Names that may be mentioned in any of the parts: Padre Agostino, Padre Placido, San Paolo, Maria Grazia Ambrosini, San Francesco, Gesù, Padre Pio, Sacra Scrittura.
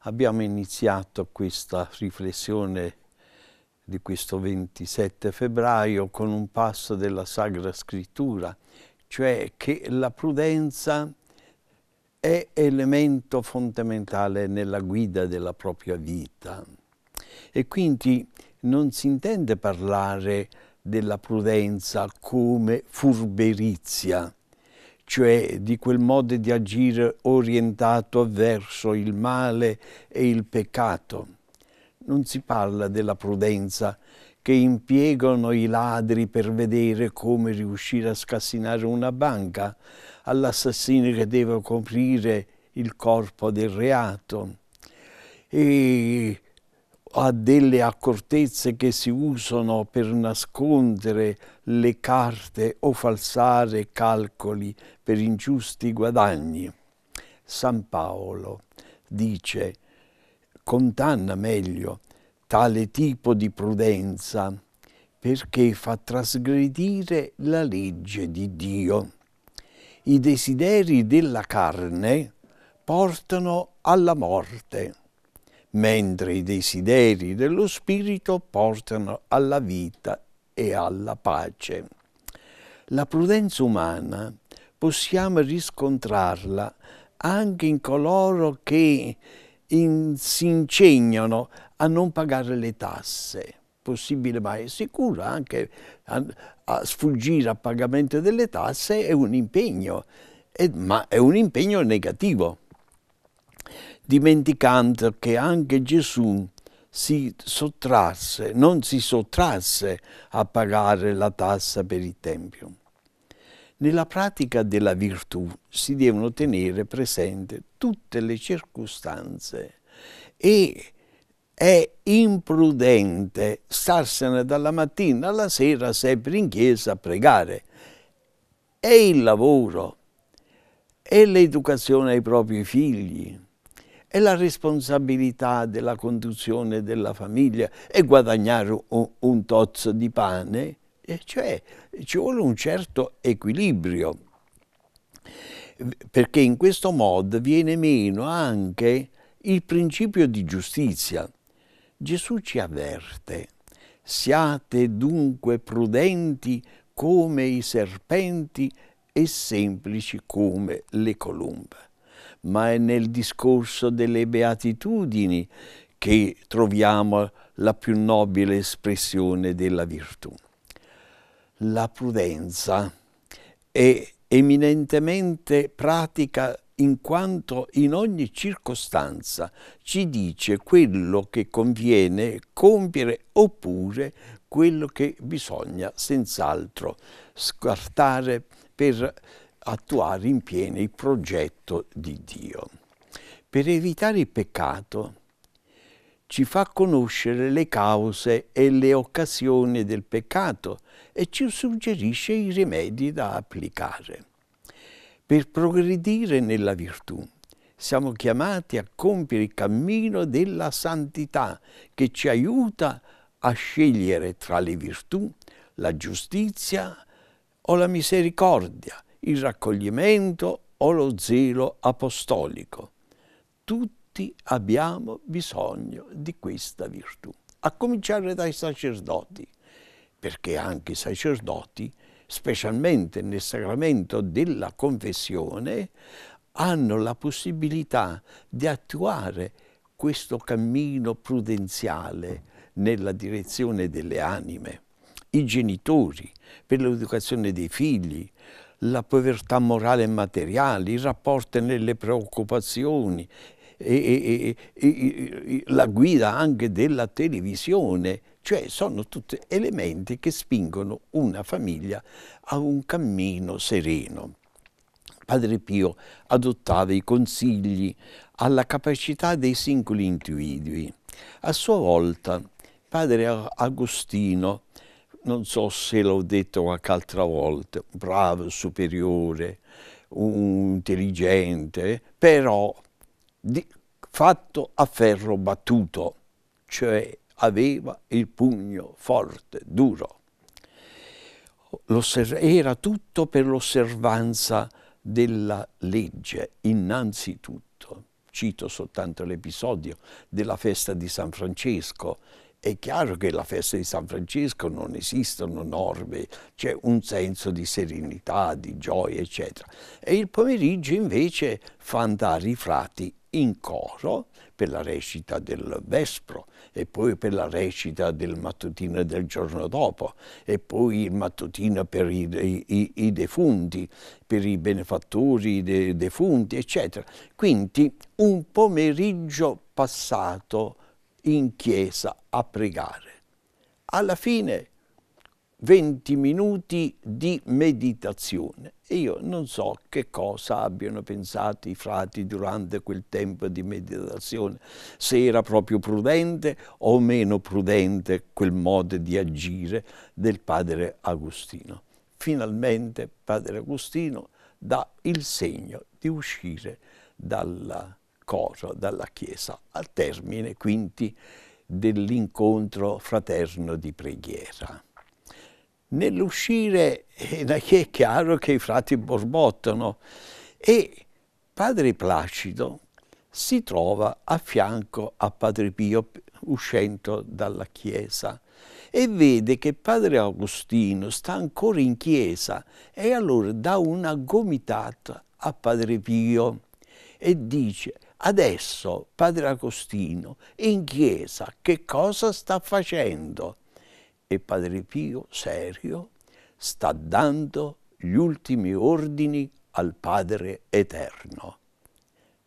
Abbiamo iniziato questa riflessione di questo 27 febbraio con un passo della Sacra Scrittura, cioè che la prudenza è elemento fondamentale nella guida della propria vita. E quindi non si intende parlare della prudenza come furberizia, cioè di quel modo di agire orientato verso il male e il peccato. Non si parla della prudenza che impiegano i ladri per vedere come riuscire a scassinare una banca, all'assassino che deve coprire il corpo del reato, e a delle accortezze che si usano per nascondere le carte o falsare calcoli per ingiusti guadagni. San Paolo dice: condanna meglio tale tipo di prudenza, perché fa trasgredire la legge di Dio. I desideri della carne portano alla morte, mentre i desideri dello spirito portano alla vita e alla pace. La prudenza umana possiamo riscontrarla anche in coloro che si ingegnano a non pagare le tasse, possibile ma è sicuro, anche a sfuggire al pagamento delle tasse è un impegno, ma è un impegno negativo, dimenticando che anche Gesù non si sottrasse a pagare la tassa per il Tempio. Nella pratica della virtù si devono tenere presente tutte le circostanze e è imprudente starsene dalla mattina alla sera sempre in chiesa a pregare. È il lavoro, è l'educazione ai propri figli, è la responsabilità della conduzione della famiglia, è guadagnare un tozzo di pane, cioè ci vuole un certo equilibrio, perché in questo modo viene meno anche il principio di giustizia. Gesù ci avverte: siate dunque prudenti come i serpenti e semplici come le colombe. Ma è nel discorso delle beatitudini che troviamo la più nobile espressione della virtù. La prudenza è eminentemente pratica, in quanto in ogni circostanza ci dice quello che conviene compiere oppure quello che bisogna senz'altro scartare per attuare in pieno il progetto di Dio. Per evitare il peccato ci fa conoscere le cause e le occasioni del peccato e ci suggerisce i rimedi da applicare. Per progredire nella virtù siamo chiamati a compiere il cammino della santità che ci aiuta a scegliere tra le virtù, la giustizia o la misericordia, il raccoglimento o lo zelo apostolico. Tutti abbiamo bisogno di questa virtù, a cominciare dai sacerdoti, perché anche i sacerdoti, specialmente nel sacramento della confessione, hanno la possibilità di attuare questo cammino prudenziale nella direzione delle anime. I genitori, per l'educazione dei figli, la povertà morale e materiale, i rapporti nelle preoccupazioni, e la guida anche della televisione, cioè sono tutti elementi che spingono una famiglia a un cammino sereno. Padre Pio adottava i consigli alla capacità dei singoli individui. A sua volta Padre Agostino, non so se l'ho detto qualche altra volta, bravo, superiore, intelligente, però fatto a ferro battuto, cioè aveva il pugno forte, duro. era tutto per l'osservanza della legge, innanzitutto. Cito soltanto l'episodio della festa di San Francesco. È chiaro che la festa di San Francesco non esistono norme, c'è un senso di serenità, di gioia, eccetera. E il pomeriggio invece fa andare i frati in coro per la recita del vespro e poi per la recita del mattutino del giorno dopo e poi il mattutino per i defunti, per i benefattori defunti, eccetera. Quindi un pomeriggio passato in chiesa a pregare. Alla fine 20 minuti di meditazione. E io non so che cosa abbiano pensato i frati durante quel tempo di meditazione, se era proprio prudente o meno prudente quel modo di agire del padre Agostino. Finalmente padre Agostino dà il segno di uscire dal coro, dalla chiesa, al termine quindi dell'incontro fraterno di preghiera. Nell'uscire è chiaro che i frati borbottano e padre Placido si trova a fianco a padre Pio uscendo dalla chiesa e vede che padre Agostino sta ancora in chiesa e allora dà una gomitata a padre Pio e dice: adesso padre Agostino in chiesa che cosa sta facendo? E padre Pio, serio, sta dando gli ultimi ordini al Padre Eterno.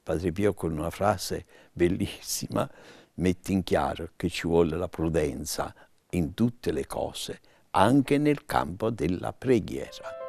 Padre Pio con una frase bellissima mette in chiaro che ci vuole la prudenza in tutte le cose, anche nel campo della preghiera.